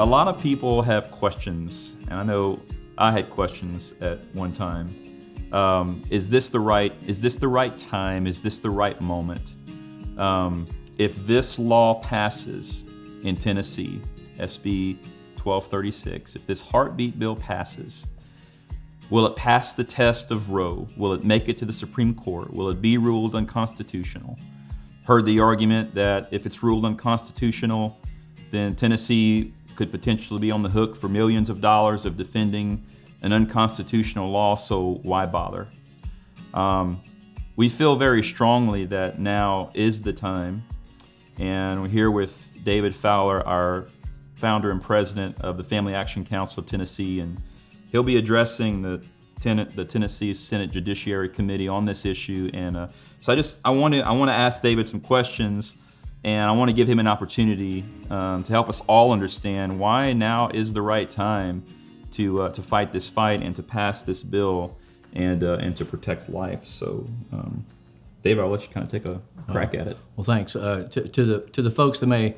A lot of people have questions, and I know I had questions at one time. Is this the right time? Is this the right moment? If this law passes in Tennessee, SB 1236, if this heartbeat bill passes, will it pass the test of Roe? Will it make it to the Supreme Court? Will it be ruled unconstitutional? Heard the argument that if it's ruled unconstitutional, then Tennessee could potentially be on the hook for millions of dollars of defending an unconstitutional law, so why bother? We feel very strongly that now is the time, and we're here with David Fowler, our founder and president of the Family Action Council of Tennessee, and he'll be addressing the Tennessee Senate Judiciary Committee on this issue. And so I want to ask David some questions, and I want to give him an opportunity to help us all understand why now is the right time to fight this fight and to pass this bill and to protect life. So, David, I'll let you kind of take a crack at it. Well, thanks to the folks that may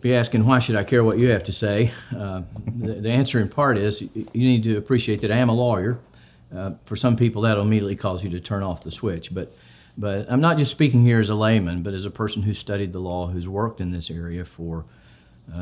be asking, why should I care what you have to say? The answer in part is you need to appreciate that I am a lawyer. For some people, that'll immediately cause you to turn off the switch. But I'm not just speaking here as a layman, but as a person who studied the law, who's worked in this area for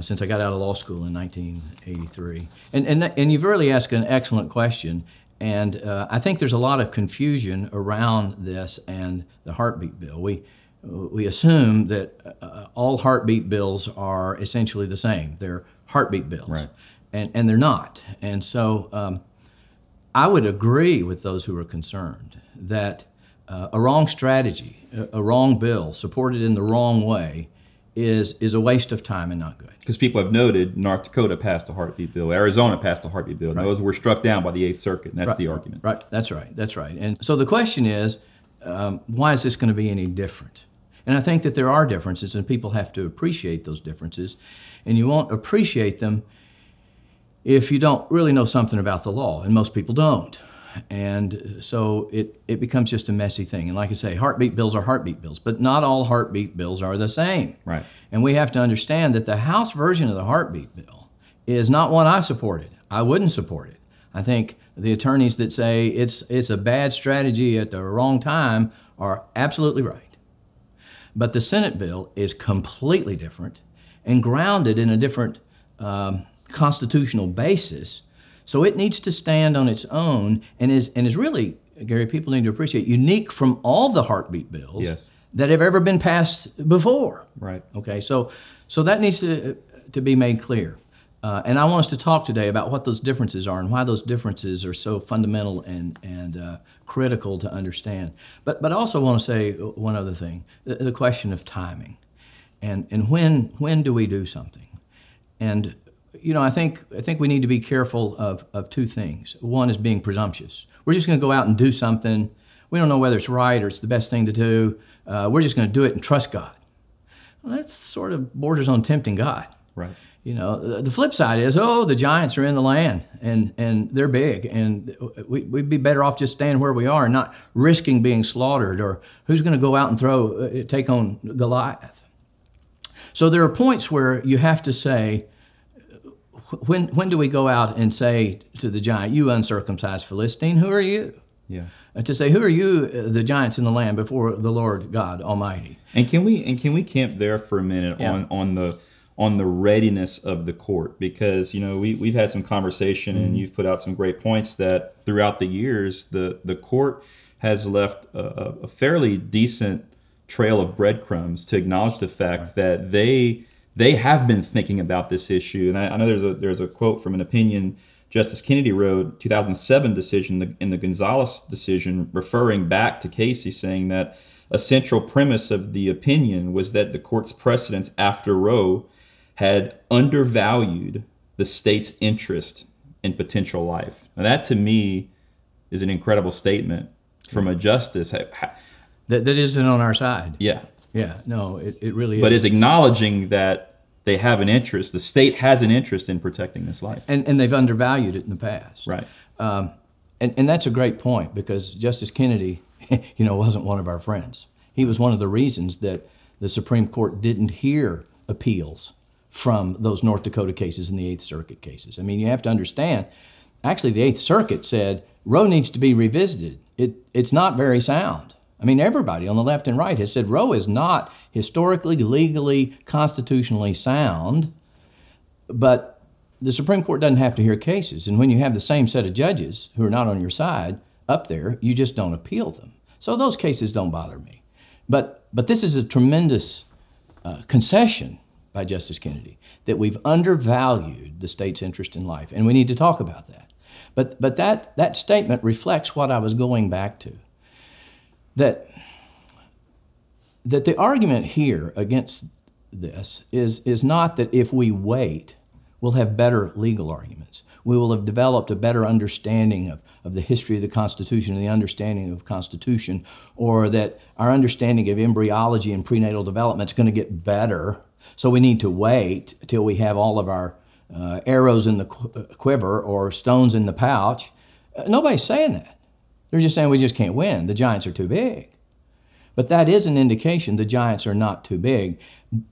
since I got out of law school in 1983. And you've really asked an excellent question. And I think there's a lot of confusion around this and the heartbeat bill. We assume that all heartbeat bills are essentially the same. They're heartbeat bills, right. And they're not. And so I would agree with those who are concerned that a wrong strategy, a wrong bill supported in the wrong way is a waste of time and not good. Because people have noted North Dakota passed a heartbeat bill, Arizona passed a heartbeat bill, and right. Those were struck down by the Eighth Circuit, and that's right. The argument. Right, that's right, that's right. And so the question is, why is this going to be any different? And I think that there are differences, and people have to appreciate those differences, and you won't appreciate them if you don't really know something about the law, and most people don't. And so it becomes just a messy thing. And like I say, heartbeat bills are heartbeat bills, but not all heartbeat bills are the same. Right. And we have to understand that the House version of the heartbeat bill is not one I supported. I wouldn't support it. I think the attorneys that say it's a bad strategy at the wrong time are absolutely right. But the Senate bill is completely different and grounded in a different constitutional basis. So it needs to stand on its own and is really, Gary, people need to appreciate, unique from all the heartbeat bills yes. that have ever been passed before. Right. Okay, so that needs to be made clear. And I want us to talk today about what those differences are and why those differences are so fundamental and critical to understand. But I also want to say one other thing, the question of timing. And when do we do something? And you know, I think we need to be careful of two things. One is being presumptuous. We're just going to go out and do something. We don't know whether it's right or it's the best thing to do. We're just going to do it and trust God. Well, that sort of borders on tempting God. Right. You know, the flip side is, oh, the giants are in the land, and they're big, and we'd be better off just staying where we are and not risking being slaughtered, or who's going to go out and take on Goliath? So there are points where you have to say, when do we go out and say to the giant, you uncircumcised Philistine, who are you? Yeah. To say, who are you, the giants in the land, before the Lord God Almighty? And can we camp there for a minute yeah. on the readiness of the court? Because, you know, we've had some conversation mm-hmm. and you've put out some great points that throughout the years, the court has left a fairly decent trail of breadcrumbs to acknowledge the fact right. that they have been thinking about this issue. And I know there's a quote from an opinion Justice Kennedy wrote, 2007 decision, in the Gonzales decision, referring back to Casey, saying that a central premise of the opinion was that the court's precedents after Roe had undervalued the state's interest in potential life. Now that, to me, is an incredible statement from a justice. That isn't on our side. Yeah. Yeah, no, it really is. But it's acknowledging that they have an interest, the state has an interest in protecting this life. And they've undervalued it in the past. Right. And that's a great point, because Justice Kennedy, you know, wasn't one of our friends. He was one of the reasons that the Supreme Court didn't hear appeals from those North Dakota cases and the Eighth Circuit cases. I mean, you have to understand, actually the Eighth Circuit said, Roe needs to be revisited. It's not very sound. I mean, everybody on the left and right has said Roe is not historically, legally, constitutionally sound, but the Supreme Court doesn't have to hear cases. And when you have the same set of judges who are not on your side up there, you just don't appeal them. So those cases don't bother me. But this is a tremendous concession by Justice Kennedy that we've undervalued the state's interest in life, and we need to talk about that. But that statement reflects what I was going back to, that the argument here against this is not that if we wait, we'll have better legal arguments. We will have developed a better understanding of the history of the Constitution and the understanding of Constitution, or that our understanding of embryology and prenatal development is going to get better, so we need to wait till we have all of our arrows in the quiver or stones in the pouch. Nobody's saying that. They're just saying we just can't win. The giants are too big. But that is an indication the giants are not too big,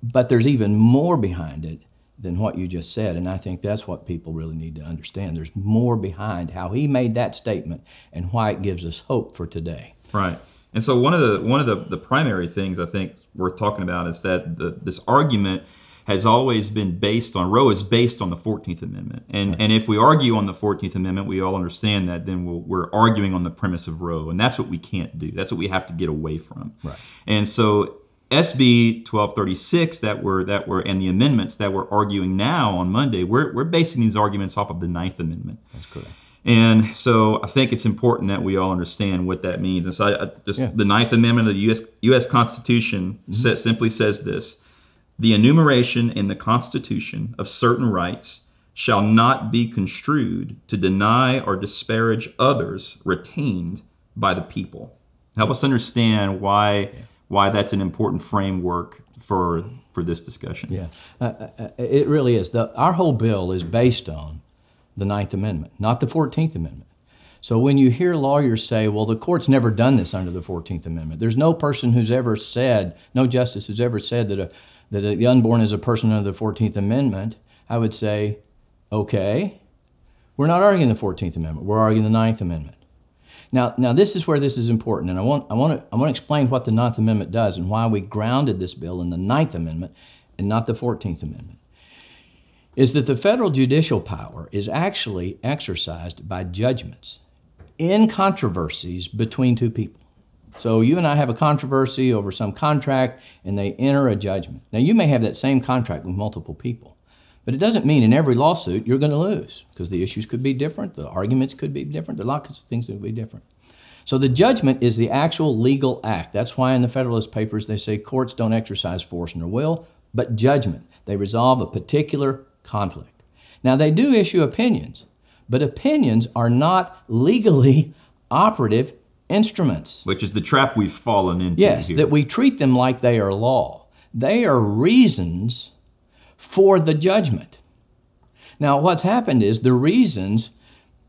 but there's even more behind it than what you just said, and I think that's what people really need to understand. There's more behind how he made that statement and why it gives us hope for today. Right. And so one of the primary things I think worth talking about is that this argument has always been based on, Roe is based on the 14th Amendment. And, right. And if we argue on the 14th Amendment, we all understand that then we're arguing on the premise of Roe, and that's what we can't do. That's what we have to get away from. Right. And so SB 1236 and the amendments that we're arguing now on Monday, we're basing these arguments off of the Ninth Amendment. That's correct. And so I think it's important that we all understand what that means. And so the Ninth Amendment of the U.S. Constitution simply says this: the enumeration in the Constitution of certain rights shall not be construed to deny or disparage others retained by the people. Help us understand why that's an important framework for this discussion. Yeah, it really is. Our whole bill is based on the Ninth Amendment, not the 14th Amendment. So when you hear lawyers say, well, the court's never done this under the 14th Amendment, there's no person who's ever said, no justice who's ever said that the unborn is a person under the 14th Amendment, I would say, okay, we're not arguing the 14th Amendment, we're arguing the Ninth Amendment. Now this is where this is important, and I want to explain what the Ninth Amendment does and why we grounded this bill in the Ninth Amendment and not the 14th Amendment. Is that the federal judicial power is actually exercised by judgments in controversies between two people. So you and I have a controversy over some contract, and they enter a judgment. Now, you may have that same contract with multiple people, but it doesn't mean in every lawsuit you're going to lose, because the issues could be different, the arguments could be different, there are lots of things that would be different. So the judgment is the actual legal act. That's why in the Federalist Papers they say courts don't exercise force nor will, but judgment. They resolve a particular conflict. Now, they do issue opinions, but opinions are not legally operative instruments. Which is the trap we've fallen into. Yes, here. That we treat them like they are law. They are reasons for the judgment. Now, what's happened is the reasons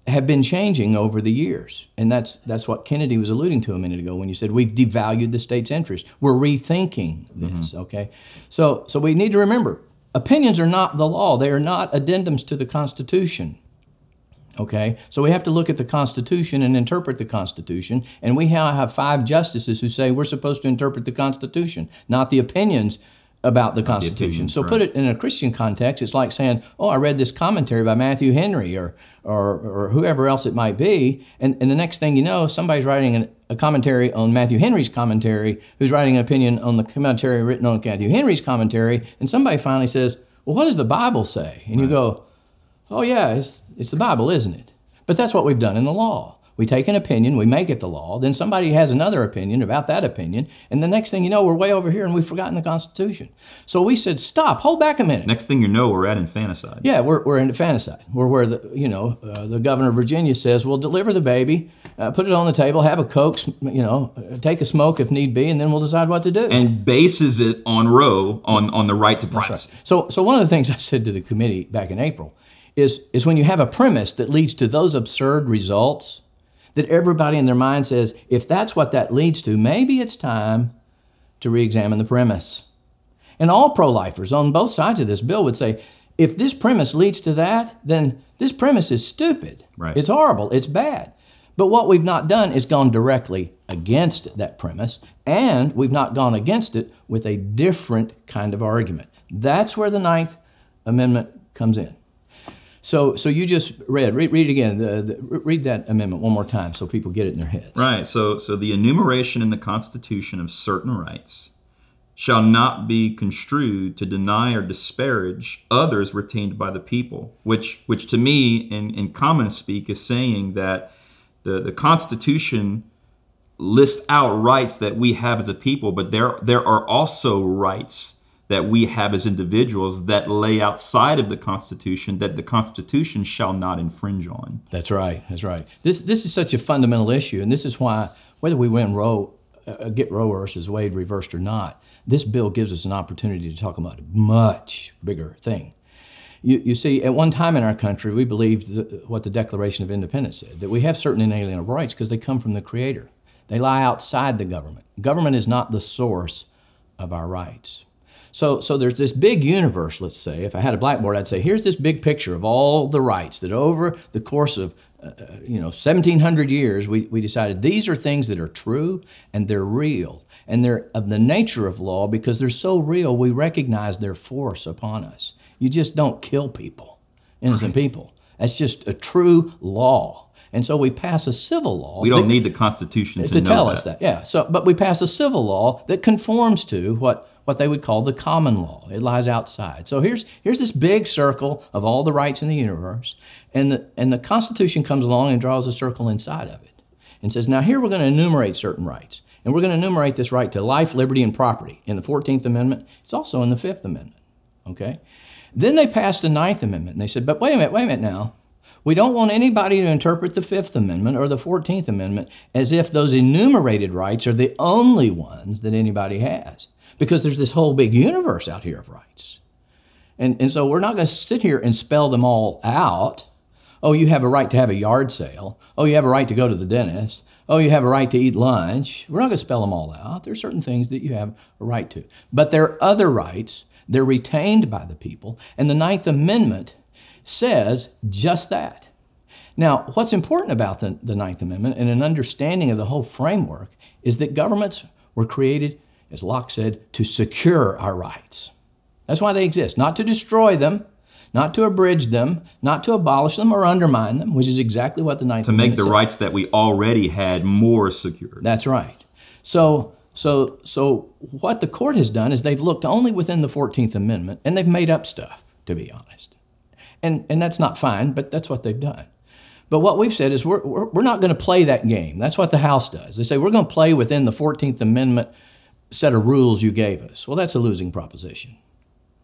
have been changing over the years, and that's what Kennedy was alluding to a minute ago when you said we've devalued the state's interest. We're rethinking this, okay? So we need to remember, opinions are not the law. They are not addendums to the Constitution, okay? So we have to look at the Constitution and interpret the Constitution, and we now have 5 justices who say we're supposed to interpret the Constitution, not the opinions about the Constitution. So put it in a Christian context, it's like saying, oh, I read this commentary by Matthew Henry or whoever else it might be, and the next thing you know, somebody's writing a commentary on Matthew Henry's commentary, who's writing an opinion on the commentary written on Matthew Henry's commentary, and somebody finally says, well, what does the Bible say? And you go, oh yeah, it's the Bible, isn't it? But that's what we've done in the law. We take an opinion, we make it the law, then somebody has another opinion about that opinion, and the next thing you know, we're way over here and we've forgotten the Constitution. So we said, stop, hold back a minute. Next thing you know, we're at infanticide. Yeah, we're in infanticide. We're where the governor of Virginia says, well, deliver the baby, put it on the table, have a Coke, take a smoke if need be, and then we'll decide what to do. And bases it on Roe, on the right to privacy. Right. So one of the things I said to the committee back in April is when you have a premise that leads to those absurd results, that everybody in their mind says, if that's what that leads to, maybe it's time to re-examine the premise. And all pro-lifers on both sides of this bill would say, if this premise leads to that, then this premise is stupid. Right. It's horrible. It's bad. But what we've not done is gone directly against that premise, and we've not gone against it with a different kind of argument. That's where the Ninth Amendment comes in. So you just read it again. Read that amendment one more time so people get it in their heads. Right. So the enumeration in the Constitution of certain rights shall not be construed to deny or disparage others retained by the people, which to me, in common speak, is saying that the Constitution lists out rights that we have as a people, but there are also rights that we have as individuals that lay outside of the Constitution that the Constitution shall not infringe on. That's right. That's right. This is such a fundamental issue, and this is why, whether we win Roe versus Wade reversed or not, this bill gives us an opportunity to talk about a much bigger thing. You see, at one time in our country, we believed what the Declaration of Independence said, that we have certain inalienable rights because they come from the Creator. They lie outside the government. Government is not the source of our rights. So there's this big universe, let's say. If I had a blackboard, I'd say, here's this big picture of all the rights that over the course of 1,700 years, we decided these are things that are true and they're real. And they're of the nature of law because they're so real, we recognize their force upon us. You just don't kill people, innocent people. That's just a true law. And so we pass a civil law. We don't need the Constitution to tell us that. Yeah. So, but we pass a civil law that conforms to what they would call the common law. It lies outside. So here's this big circle of all the rights in the universe, and the Constitution comes along and draws a circle inside of it and says, now here we're going to enumerate certain rights, and we're going to enumerate this right to life, liberty, and property in the 14th Amendment. It's also in the 5th Amendment. Okay. Then they passed the 9th Amendment, and they said, but wait a minute now. We don't want anybody to interpret the 5th Amendment or the 14th Amendment as if those enumerated rights are the only ones that anybody has, because there's this whole big universe out here of rights. And so we're not going to sit here and spell them all out. Oh, you have a right to have a yard sale. Oh, you have a right to go to the dentist. Oh, you have a right to eat lunch. We're not going to spell them all out. There are certain things that you have a right to. But there are other rights. They're retained by the people. And the 9th Amendment says just that. Now, what's important about the 9th Amendment and an understanding of the whole framework is that governments were created, as Locke said, to secure our rights. That's why they exist, not to destroy them, not to abridge them, not to abolish them or undermine them, which is exactly what the 9th Amendment said. To make the rights that we already had more secure. That's right. So what the court has done is they've looked only within the 14th Amendment, and they've made up stuff, to be honest. And that's not fine, but that's what they've done. But what we've said is we're not going to play that game. That's what the House does. They say we're going to play within the 14th Amendment set of rules you gave us. Well, that's a losing proposition,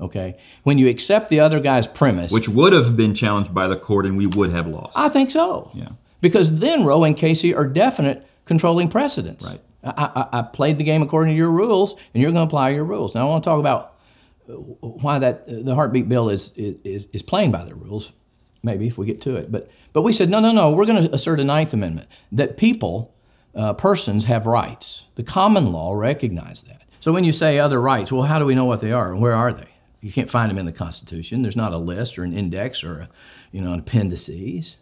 okay? When you accept the other guy's premise— which would have been challenged by the court and we would have lost. I think so. Yeah. Because then Roe and Casey are definite controlling precedents. Right. I played the game according to your rules, and you're going to apply your rules. Now, I want to talk about why the heartbeat bill is playing by the rules, maybe, if we get to it. But we said, no, we're going to assert a 9th Amendment, that persons have rights. The common law recognizes that. So when you say other rights, well, how do we know what they are and where are they? You can't find them in the Constitution. There's not a list or an index or an appendices.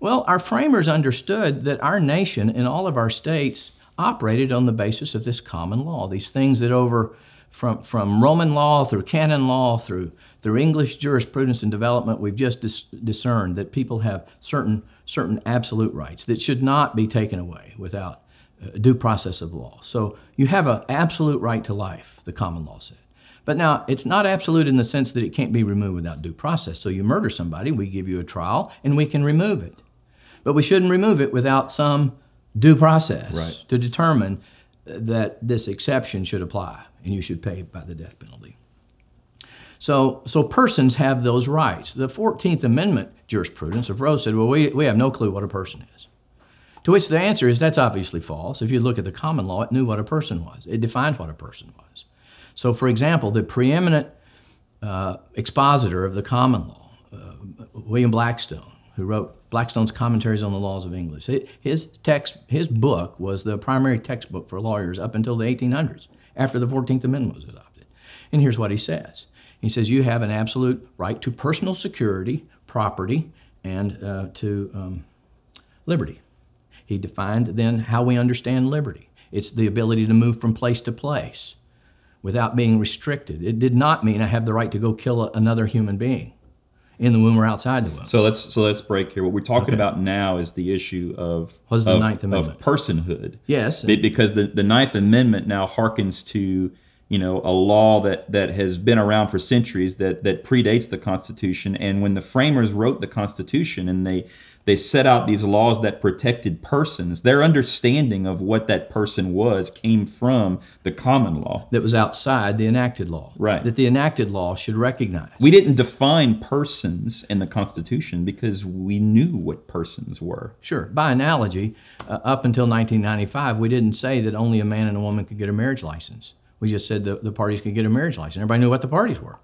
Well, our framers understood that our nation and all of our states operated on the basis of this common law, these things that from Roman law through canon law through English jurisprudence and development, we've just discerned that people have certain absolute rights that should not be taken away without due process of law. So you have an absolute right to life, the common law said. But now, it's not absolute in the sense that it can't be removed without due process. So you murder somebody, we give you a trial, and we can remove it. But we shouldn't remove it without some due process, right, to determine that this exception should apply and you should pay by the death penalty. So persons have those rights. The 14th Amendment jurisprudence of Roe said, well, we have no clue what a person is. To which the answer is that's obviously false. If you look at the common law, it knew what a person was. It defined what a person was. So, for example, the preeminent expositor of the common law, William Blackstone, who wrote Blackstone's Commentaries on the Laws of England. His book was the primary textbook for lawyers up until the 1800s, after the 14th Amendment was adopted. And here's what he says. He says, you have an absolute right to personal security, property, and to liberty. He defined then how we understand liberty. It's the ability to move from place to place without being restricted. It did not mean I have the right to go kill another human being in the womb or outside the womb. So let's break here. What we're talking about now is the issue of the Ninth Amendment, of personhood. Yes. Because the Ninth Amendment now harkens to, you know, a law that has been around for centuries, that predates the Constitution. And when the framers wrote the Constitution and they set out these laws that protected persons, their understanding of what that person was came from the common law. That was outside the enacted law. Right. That the enacted law should recognize. We didn't define persons in the Constitution because we knew what persons were. Sure. By analogy, up until 1995, we didn't say that only a man and a woman could get a marriage license. We just said the parties could get a marriage license. Everybody knew what the parties were.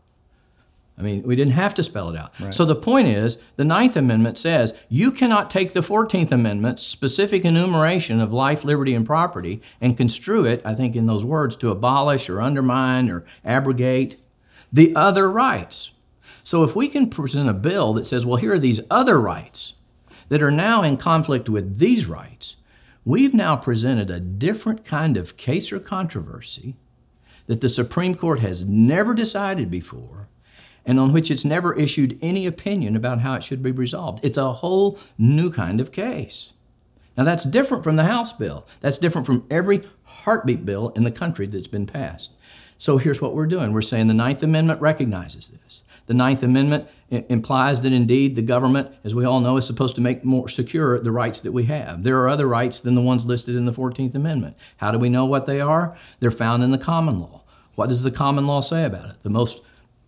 I mean, we didn't have to spell it out. Right. So the point is, the Ninth Amendment says you cannot take the 14th Amendment's specific enumeration of life, liberty, and property and construe it, I think in those words, to abolish or undermine or abrogate the other rights. So if we can present a bill that says, well, here are these other rights that are now in conflict with these rights, we've now presented a different kind of case or controversy that the Supreme Court has never decided before and on which it's never issued any opinion about how it should be resolved. It's a whole new kind of case. Now that's different from the House bill. That's different from every heartbeat bill in the country that's been passed. So here's what we're doing. We're saying the Ninth Amendment recognizes this. The Ninth Amendment implies that indeed the government, as we all know, is supposed to make more secure the rights that we have. There are other rights than the ones listed in the 14th Amendment. How do we know what they are? They're found in the common law. What does the common law say about it? The most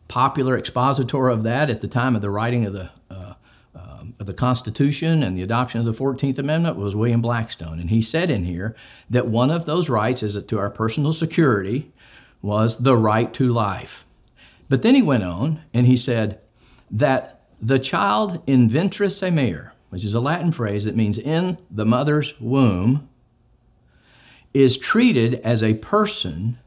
popular expositor of that at the time of the writing of the Constitution and the adoption of the 14th Amendment was William Blackstone. And he said in here that one of those rights is to our personal security was the right to life. But then he went on and he said that the child in ventris aemeor, which is a Latin phrase that means in the mother's womb, is treated as a person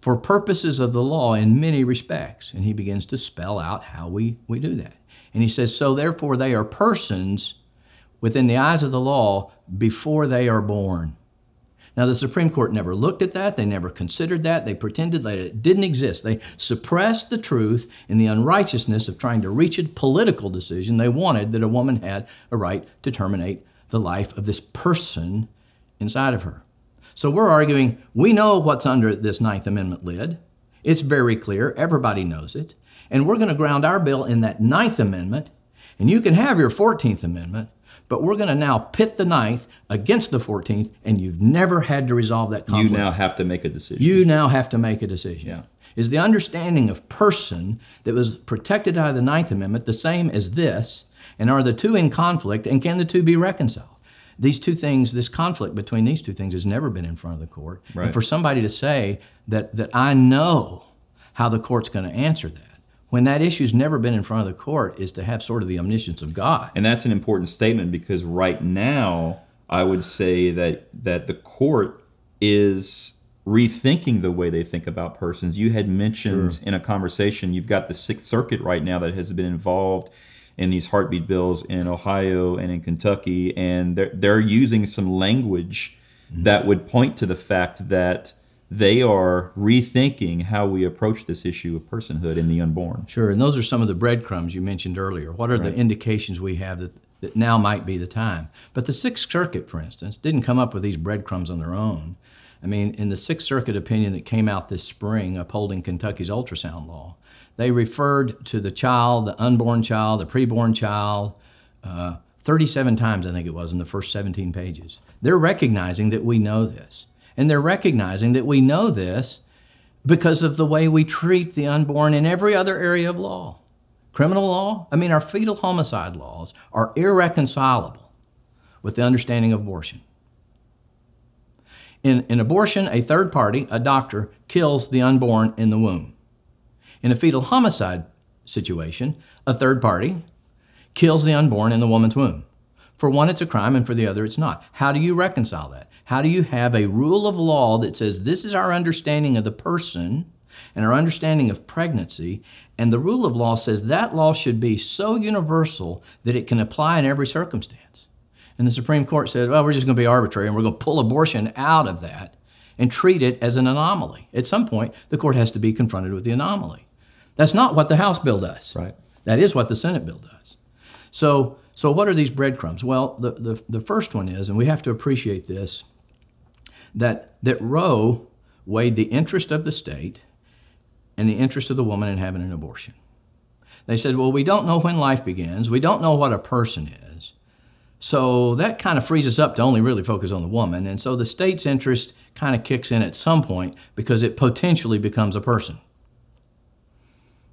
for purposes of the law in many respects. And he begins to spell out how we do that. And he says, so therefore they are persons within the eyes of the law before they are born. Now, the Supreme Court never looked at that. They never considered that. They pretended that it didn't exist. They suppressed the truth and the unrighteousness of trying to reach a political decision they wanted that a woman had a right to terminate the life of this person inside of her. So we're arguing, we know what's under this Ninth Amendment lid. It's very clear. Everybody knows it. And we're going to ground our bill in that Ninth Amendment. And you can have your 14th Amendment, but we're going to now pit the 9th against the 14th, and you've never had to resolve that conflict. You now have to make a decision. You now have to make a decision. Yeah. Is the understanding of person that was protected by the 9th Amendment the same as this, and are the two in conflict, and can the two be reconciled? These two things, this conflict between these two things has never been in front of the court. Right. And for somebody to say that I know how the court's going to answer that, when that issue's never been in front of the court, is to have sort of the omniscience of God. And that's an important statement, because right now I would say that the court is rethinking the way they think about persons. You had mentioned in a conversation, you've got the Sixth Circuit right now that has been involved in these heartbeat bills in Ohio and in Kentucky, and they're using some language that would point to the fact that they are rethinking how we approach this issue of personhood in the unborn. Sure, and those are some of the breadcrumbs you mentioned earlier. What are the indications we have that now might be the time? But the Sixth Circuit, for instance, didn't come up with these breadcrumbs on their own. I mean, in the Sixth Circuit opinion that came out this spring upholding Kentucky's ultrasound law, they referred to the child, the unborn child, the preborn child, 37 times, I think it was, in the first 17 pages. They're recognizing that we know this. And they're recognizing that we know this because of the way we treat the unborn in every other area of law. Criminal law, I mean, our fetal homicide laws are irreconcilable with the understanding of abortion. In abortion, a third party, a doctor, kills the unborn in the womb. In a fetal homicide situation, a third party kills the unborn in the woman's womb. For one, it's a crime, and for the other, it's not. How do you reconcile that? How do you have a rule of law that says this is our understanding of the person, and our understanding of pregnancy, and the rule of law says that law should be so universal that it can apply in every circumstance. And the Supreme Court said, well, we're just going to be arbitrary, and we're going to pull abortion out of that and treat it as an anomaly. At some point, the court has to be confronted with the anomaly. That's not what the House bill does. Right. That is what the Senate bill does. So what are these breadcrumbs? Well, the first one is, and we have to appreciate this, that Roe weighed the interest of the state and the interest of the woman in having an abortion. They said, well, we don't know when life begins. We don't know what a person is. So that kind of frees us up to only really focus on the woman. And so the state's interest kind of kicks in at some point because it potentially becomes a person.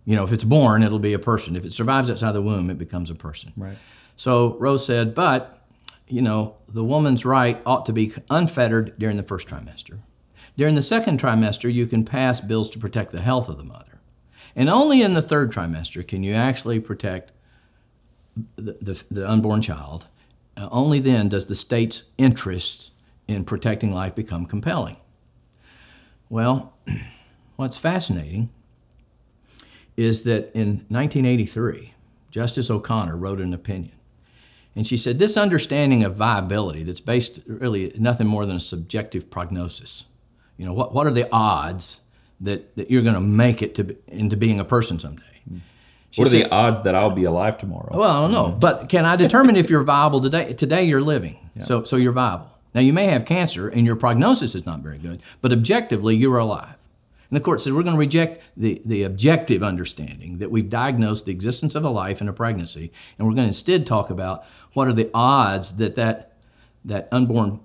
You know, if it's born, it'll be a person. If it survives outside the womb, it becomes a person. Right. So Roe said, but, you know, the woman's right ought to be unfettered during the first trimester. During the second trimester, you can pass bills to protect the health of the mother. And only in the third trimester can you actually protect the unborn child. Only then does the state's interest in protecting life become compelling. Well, what's fascinating is that in 1983, Justice O'Connor wrote an opinion. And she said, this understanding of viability that's based really nothing more than a subjective prognosis. You know, what are the odds that you're going to make it into being a person someday? She said, the odds that I'll be alive tomorrow? Well, I don't know. But can I determine if you're viable today? Today you're living, yeah. So you're viable. Now, you may have cancer, and your prognosis is not very good, but objectively, you're alive. And the court said, we're going to reject the objective understanding that we've diagnosed the existence of a life and a pregnancy, and we're going to instead talk about what are the odds that unborn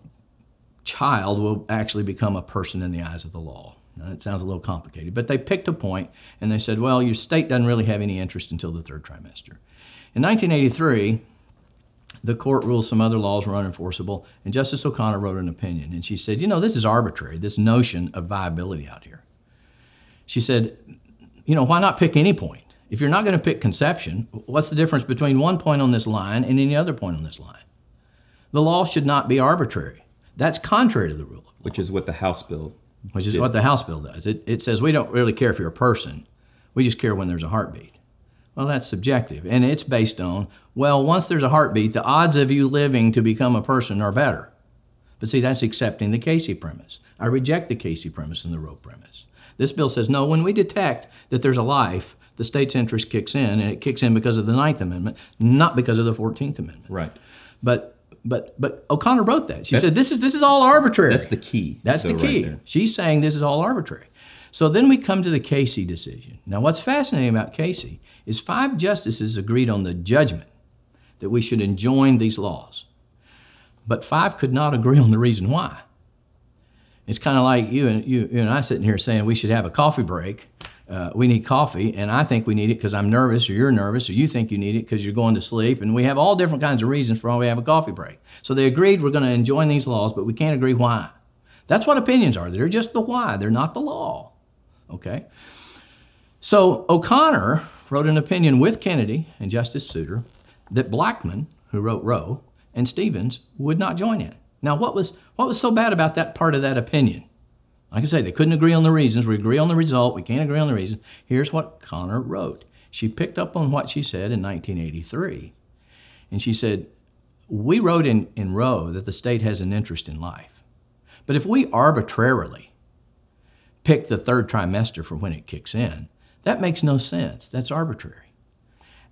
child will actually become a person in the eyes of the law. Now, it sounds a little complicated, but they picked a point, and they said, well, your state doesn't really have any interest until the third trimester. In 1983, the court ruled some other laws were unenforceable, and Justice O'Connor wrote an opinion, and she said, you know, this is arbitrary, this notion of viability out here. She said, you know, why not pick any point? If you're not going to pick conception, what's the difference between one point on this line and any other point on this line? The law should not be arbitrary. That's contrary to the rule of law. Which is what the House bill did. Which is what the House bill does. It says we don't really care if you're a person. We just care when there's a heartbeat. Well, that's subjective. And it's based on, well, once there's a heartbeat, the odds of you living to become a person are better. But see, that's accepting the Casey premise. I reject the Casey premise and the Roe premise. This bill says, no, when we detect that there's a life, the state's interest kicks in, and it kicks in because of the 9th Amendment, not because of the 14th Amendment. Right. But O'Connor wrote that. She said, this is all arbitrary. That's the key. That's the key. Right, she's saying this is all arbitrary. So then we come to the Casey decision. Now, what's fascinating about Casey is 5 justices agreed on the judgment that we should enjoin these laws, but 5 could not agree on the reason why. It's kind of like you and I sitting here saying we should have a coffee break. We need coffee, and I think we need it because I'm nervous, or you're nervous, or you think you need it because you're going to sleep, and we have all different kinds of reasons for why we have a coffee break. So they agreed we're going to enjoin these laws, but we can't agree why. That's what opinions are. They're just the why. They're not the law, okay? So O'Connor wrote an opinion with Kennedy and Justice Souter that Blackmun, who wrote Roe, and Stevens would not join in. Now, what was so bad about that part of that opinion? Like I say, they couldn't agree on the reasons. We agree on the result. We can't agree on the reason. Here's what O'Connor wrote. She picked up on what she said in 1983. And she said, we wrote in Roe that the state has an interest in life. But if we arbitrarily pick the third trimester for when it kicks in, that makes no sense. That's arbitrary.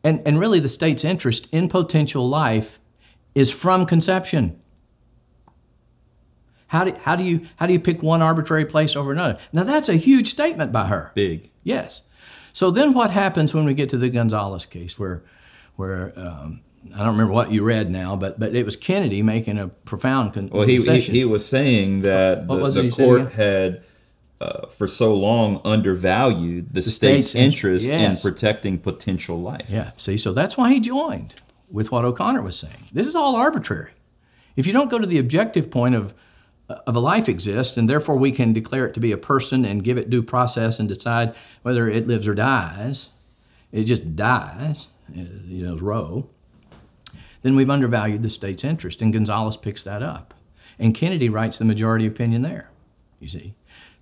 And really, the state's interest in potential life is from conception. How do you pick one arbitrary place over another? Now, that's a huge statement by her. Big. Yes. So then what happens when we get to the Gonzales case where I don't remember what you read now, but it was Kennedy making a profound concession. Well, he was saying that the court had, for so long, undervalued the state's interest in protecting potential life. Yeah, see, so that's why he joined with what O'Connor was saying. This is all arbitrary. If you don't go to the objective point of a life exists, and therefore we can declare it to be a person and give it due process and decide whether it lives or dies, it just dies, you know, Roe, then we've undervalued the state's interest, and Gonzales picks that up. And Kennedy writes the majority opinion there, you see.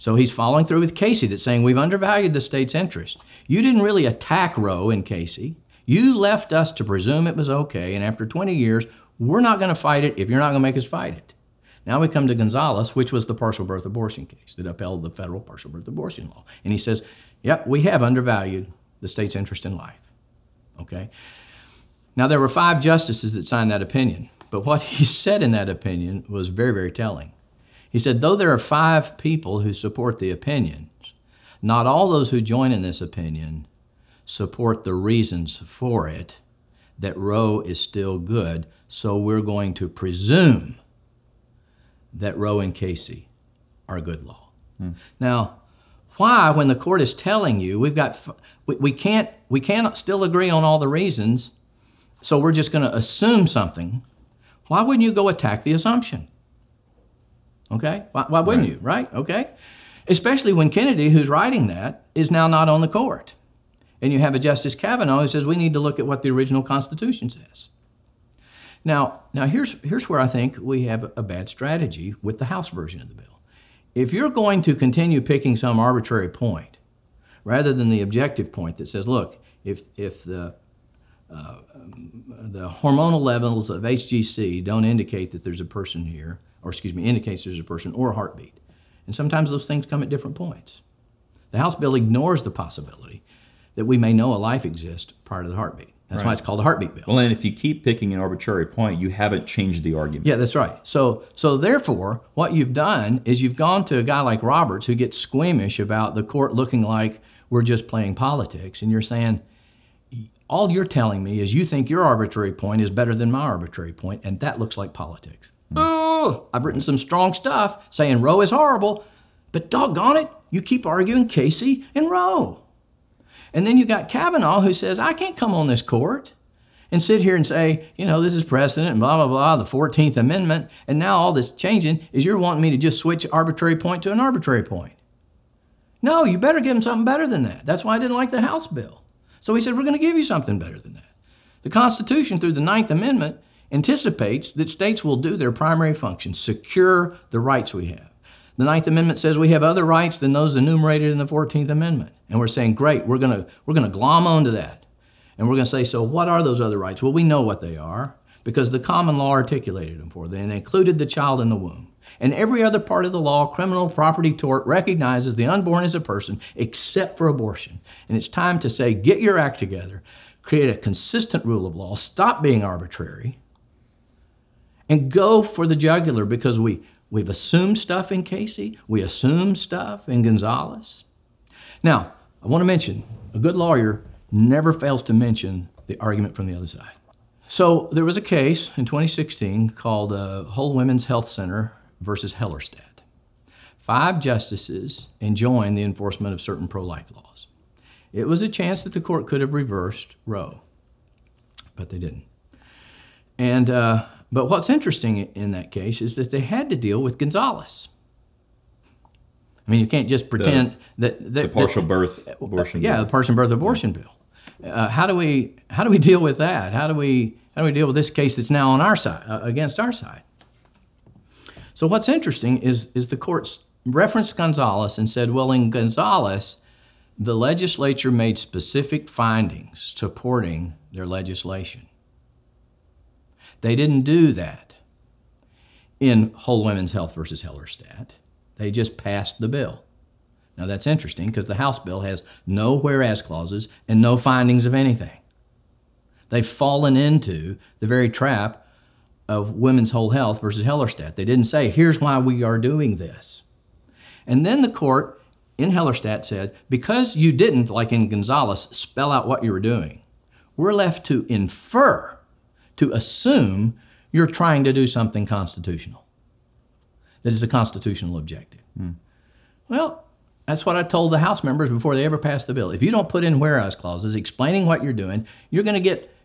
So he's following through with Casey that's saying we've undervalued the state's interest. You didn't really attack Roe and Casey. You left us to presume it was okay, and after 20 years, we're not going to fight it if you're not going to make us fight it. Now we come to Gonzales, which was the partial birth abortion case that upheld the federal partial birth abortion law. And he says, yep, we have undervalued the state's interest in life, okay? Now there were 5 justices that signed that opinion, but what he said in that opinion was very, very telling. He said, though there are 5 people who support the opinions, not all those who join in this opinion support the reasons for it, that Roe is still good, so we're going to presume that Roe and Casey are good law. Now, why, when the court is telling you we've got, we cannot still agree on all the reasons, so we're just going to assume something? Why wouldn't you go attack the assumption? Okay, why wouldn't you? Right? Okay, especially when Kennedy, who's writing that, is now not on the court, and you have a Justice Kavanaugh who says we need to look at what the original Constitution says. Now here's where I think we have a bad strategy with the House version of the bill. If you're going to continue picking some arbitrary point, rather than the objective point that says, look, if the hormonal levels of hCG don't indicate that there's a person here, or excuse me, indicates there's a person or a heartbeat, and sometimes those things come at different points. The House bill ignores the possibility that we may know a life exists prior to the heartbeat. That's why it's called a heartbeat bill. Well, and if you keep picking an arbitrary point, you haven't changed the argument. Yeah, that's right. So therefore, what you've done is you've gone to a guy like Roberts who gets squeamish about the court looking like we're just playing politics, and you're saying, all you're telling me is you think your arbitrary point is better than my arbitrary point, and that looks like politics. Oh, I've written some strong stuff saying Roe is horrible, but doggone it, you keep arguing Casey and Roe. And then you got Kavanaugh who says, I can't come on this court and sit here and say, you know, this is precedent and blah, blah, blah, the 14th Amendment, and now all this changing is you're wanting me to just switch arbitrary point to an arbitrary point. No, you better give him something better than that. That's why I didn't like the House bill. So he said, we're going to give you something better than that. The Constitution, through the 9th Amendment, anticipates that states will do their primary function, secure the rights we have. The 9th Amendment says we have other rights than those enumerated in the 14th Amendment. And we're saying, great, we're gonna glom onto that. And we're gonna say, so what are those other rights? Well, we know what they are because the common law articulated them for them. They included the child in the womb. And every other part of the law, criminal, property, tort, recognizes the unborn as a person except for abortion. And it's time to say, get your act together, create a consistent rule of law, stop being arbitrary, and go for the jugular because we've assumed stuff in Casey. We assume stuff in Gonzales. Now, I want to mention, a good lawyer never fails to mention the argument from the other side. So there was a case in 2016 called Whole Women's Health Center versus Hellerstedt. 5 justices enjoined the enforcement of certain pro-life laws. It was a chance that the court could have reversed Roe, but they didn't. And but what's interesting in that case is that they had to deal with Gonzales. I mean, you can't just pretend that the partial birth abortion. Yeah, bill. The partial birth abortion bill. How do we deal with that? How do we deal with this case that's now on our side against our side? So what's interesting is the courts referenced Gonzales and said, well, in Gonzales, the legislature made specific findings supporting their legislation. They didn't do that in Whole Women's Health versus Hellerstedt. They just passed the bill. Now that's interesting because the House bill has no whereas clauses and no findings of anything. They've fallen into the very trap of Women's Whole Health versus Hellerstedt. They didn't say, here's why we are doing this. And then the court in Hellerstedt said, because you didn't, like in Gonzales, spell out what you were doing, we're left to infer, to assume you're trying to do something constitutional. That is a constitutional objective. Well, that's what I told the House members before they ever passed the bill. If you don't put in whereas clauses explaining what you're doing, you're going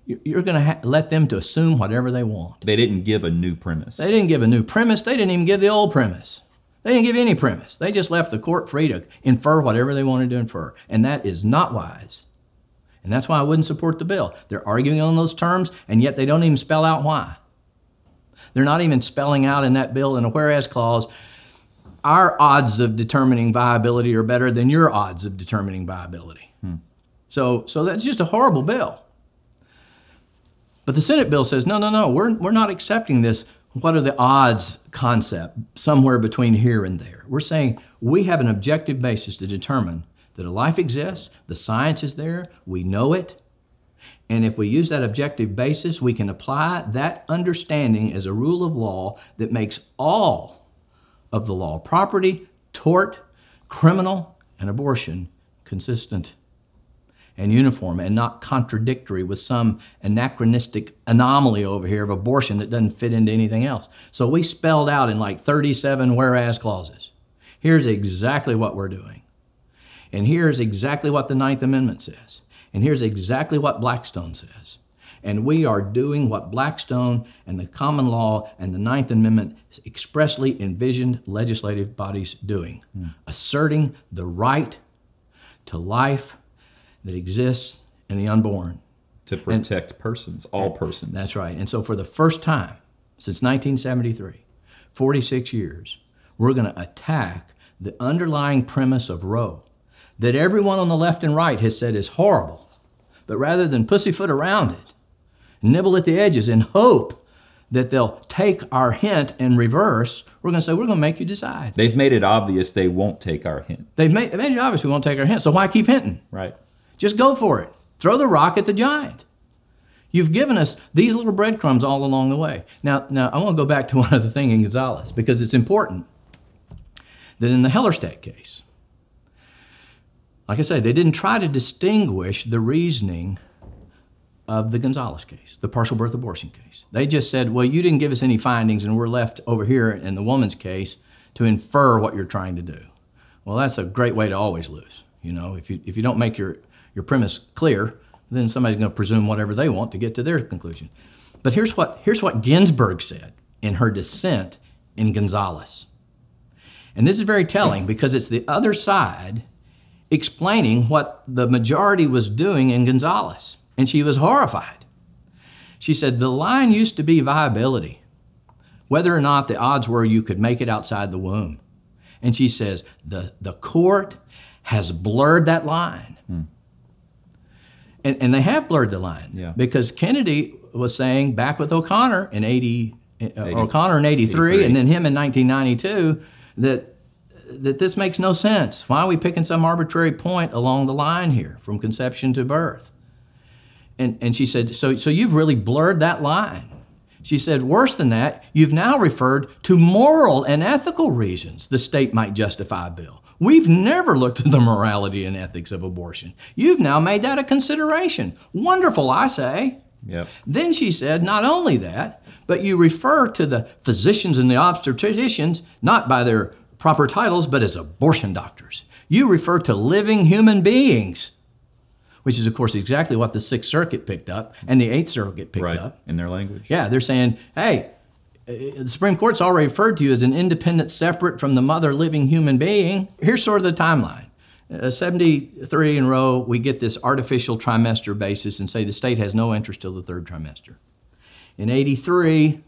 to let them to assume whatever they want. They didn't give a new premise. They didn't give a new premise. They didn't even give the old premise. They didn't give any premise. They just left the court free to infer whatever they wanted to infer, and that is not wise. And that's why I wouldn't support the bill. They're arguing on those terms, and yet they don't even spell out why. They're not even spelling out in that bill in a whereas clause, our odds of determining viability are better than your odds of determining viability. Hmm. So that's just a horrible bill. But the Senate bill says, no, no, no, we're not accepting this what are the odds concept somewhere between here and there. We're saying we have an objective basis to determine that a life exists, the science is there, we know it, and if we use that objective basis, we can apply that understanding as a rule of law that makes all of the law, property, tort, criminal, and abortion, consistent and uniform and not contradictory with some anachronistic anomaly over here of abortion that doesn't fit into anything else. So we spelled out in like 37 whereas clauses. Here's exactly what we're doing. And here's exactly what the 9th Amendment says. And here's exactly what Blackstone says. And we are doing what Blackstone and the common law and the 9th Amendment expressly envisioned legislative bodies doing, asserting the right to life that exists in the unborn. To protect persons, all persons. That's right. And so for the first time since 1973, 46 years, we're going to attack the underlying premise of Roe that everyone on the left and right has said is horrible. But rather than pussyfoot around it, nibble at the edges and hope that they'll take our hint and reverse, we're going to say, we're going to make you decide. They've made it obvious they won't take our hint. They've made it obvious we won't take our hint, so why keep hinting? Right. Just go for it. Throw the rock at the giant. You've given us these little breadcrumbs all along the way. Now I want to go back to one other thing in Gonzales, because it's important that in the Hellerstedt case, like I say, they didn't try to distinguish the reasoning of the Gonzales case, the partial birth abortion case. They just said, well, you didn't give us any findings and we're left over here in the woman's case to infer what you're trying to do. Well, that's a great way to always lose. You know, if you don't make your premise clear, then somebody's going to presume whatever they want to get to their conclusion. But here's what Ginsburg said in her dissent in Gonzales. And this is very telling because it's the other side explaining what the majority was doing in Gonzales, and she was horrified. She said, the line used to be viability, whether or not the odds were you could make it outside the womb. And she says, the court has blurred that line. Hmm. And they have blurred the line, yeah, because Kennedy was saying back with O'Connor in '83, and then him in 1992, that this makes no sense. Why are we picking some arbitrary point along the line here from conception to birth? And she said, so you've really blurred that line. She said, worse than that, you've now referred to moral and ethical reasons the state might justify a bill. We've never looked at the morality and ethics of abortion. You've now made that a consideration. Wonderful, I say. Yep. Then she said, not only that, but you refer to the physicians and the obstetricians, not by their proper titles, but as abortion doctors. You refer to living human beings, which is, of course, exactly what the Sixth Circuit picked up and the Eighth Circuit picked up. In their language. Yeah, they're saying, hey, the Supreme Court's already referred to you as an independent, separate from the mother living human being. Here's sort of the timeline. 73 in Roe, we get this artificial trimester basis and say the state has no interest till the third trimester. In 83,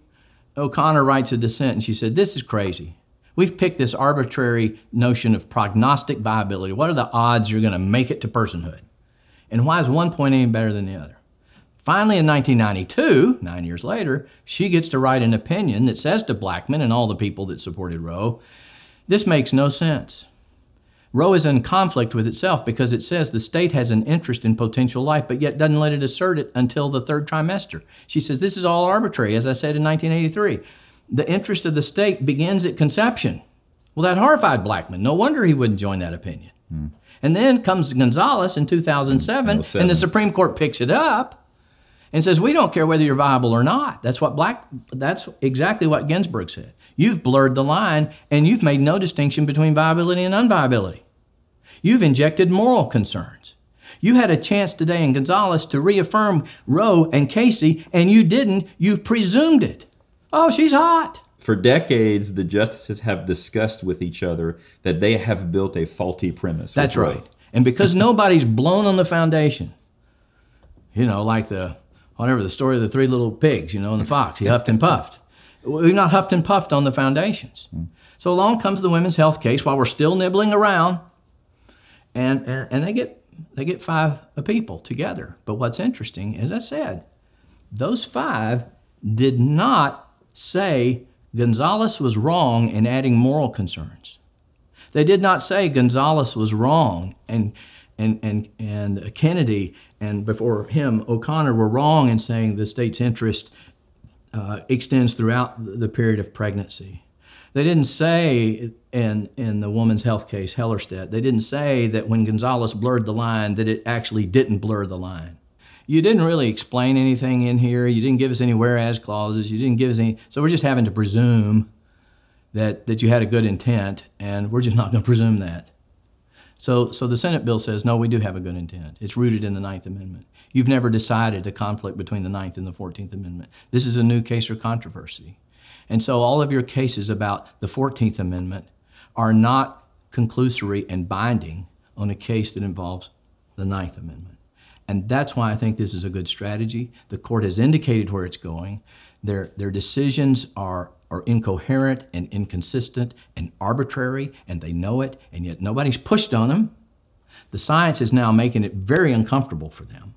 O'Connor writes a dissent, and she said, this is crazy. We've picked this arbitrary notion of prognostic viability. What are the odds you're going to make it to personhood? And why is one point any better than the other? Finally, in 1992, 9 years later, she gets to write an opinion that says to Blackmun and all the people that supported Roe, this makes no sense. Roe is in conflict with itself because it says the state has an interest in potential life, but yet doesn't let it assert it until the third trimester. She says this is all arbitrary, as I said in 1983. The interest of the state begins at conception. Well, that horrified Blackmun. No wonder he wouldn't join that opinion. Mm. And then comes Gonzales in 2007, and the Supreme Court picks it up and says, we don't care whether you're viable or not. That's exactly what Ginsburg said. You've blurred the line, and you've made no distinction between viability and unviability. You've injected moral concerns. You had a chance today in Gonzales to reaffirm Roe and Casey, and you didn't. You presumed it. Oh, she's hot. For decades, the justices have discussed with each other that they have built a faulty premise. That's right. And because nobody's blown on the foundation, you know, like the story of the three little pigs, you know, and the fox, he huffed and puffed. We've not huffed and puffed on the foundations. So along comes the women's health case while we're still nibbling around, and they get five people together. But what's interesting, as I said, those five did not say Gonzales was wrong in adding moral concerns. They did not say Gonzales was wrong and Kennedy and before him O'Connor were wrong in saying the state's interest extends throughout the period of pregnancy. They didn't say in the woman's health case, Hellerstedt, they didn't say that when Gonzales blurred the line that it actually didn't blur the line. You didn't really explain anything in here. You didn't give us any whereas clauses. You didn't give us any, so we're just having to presume that you had a good intent, and we're just not going to presume that. So the Senate bill says, no, we do have a good intent. It's rooted in the 9th Amendment. You've never decided a conflict between the 9th and the 14th Amendment. This is a new case or controversy. And so all of your cases about the 14th Amendment are not conclusory and binding on a case that involves the 9th Amendment. And that's why I think this is a good strategy. The court has indicated where it's going. Their decisions are incoherent and inconsistent and arbitrary, and they know it, and yet nobody's pushed on them. The science is now making it very uncomfortable for them.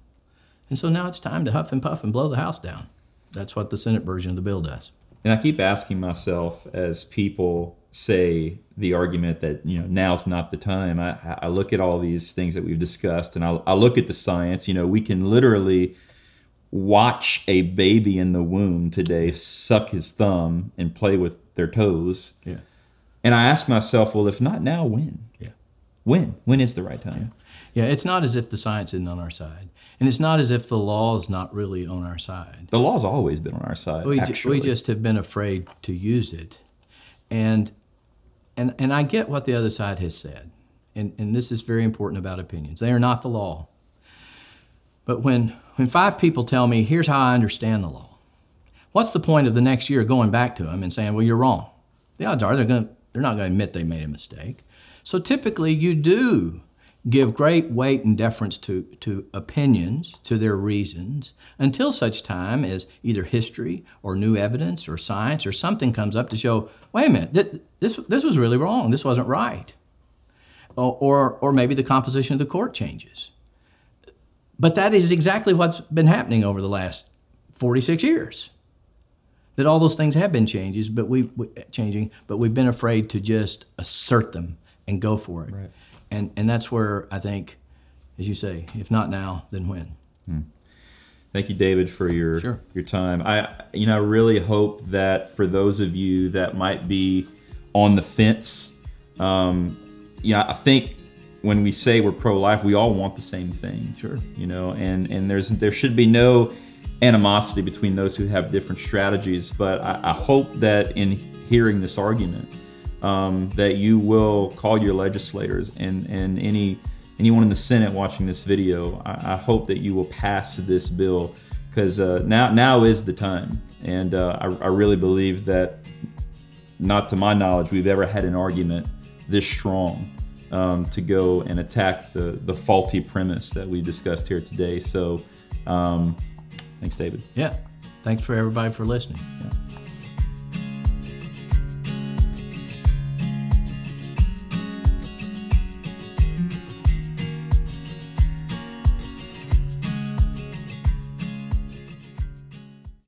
And so now it's time to huff and puff and blow the house down. That's what the Senate version of the bill does. And I keep asking myself, as people say the argument that, you know, now's not the time, I look at all these things that we've discussed, and I look at the science. You know, we can literally watch a baby in the womb today suck his thumb and play with their toes. Yeah. And I ask myself, well, if not now, when? Yeah. When? When is the right time? Yeah, it's not as if the science isn't on our side. And it's not as if the law is not really on our side. The law's always been on our side, actually. We just have been afraid to use it. And I get what the other side has said. And this is very important about opinions. They are not the law. But when five people tell me, here's how I understand the law, what's the point of the next year going back to them and saying, well, you're wrong? The odds are they're not going to admit they made a mistake. So typically you do give great weight and deference to opinions, to their reasons, until such time as either history or new evidence or science or something comes up to show, wait a minute, this was really wrong, this wasn't right. Or maybe the composition of the court changes. But that is exactly what's been happening over the last 46 years, that all those things have been changes, but we've been afraid to just assert them and go for it. Right. And that's where I think, as you say, if not now, then when? Hmm. Thank you, David, for your time. I really hope that for those of you that might be on the fence, I think when we say we're pro-life, we all want the same thing. Sure. You know, and there should be no animosity between those who have different strategies. But I hope that in hearing this argument, that you will call your legislators and anyone in the Senate watching this video. I hope that you will pass this bill, because now is the time. And I really believe that, not to my knowledge, we've ever had an argument this strong to go and attack the faulty premise that we discussed here today. So thanks, David. Yeah, thanks for everybody for listening. Yeah.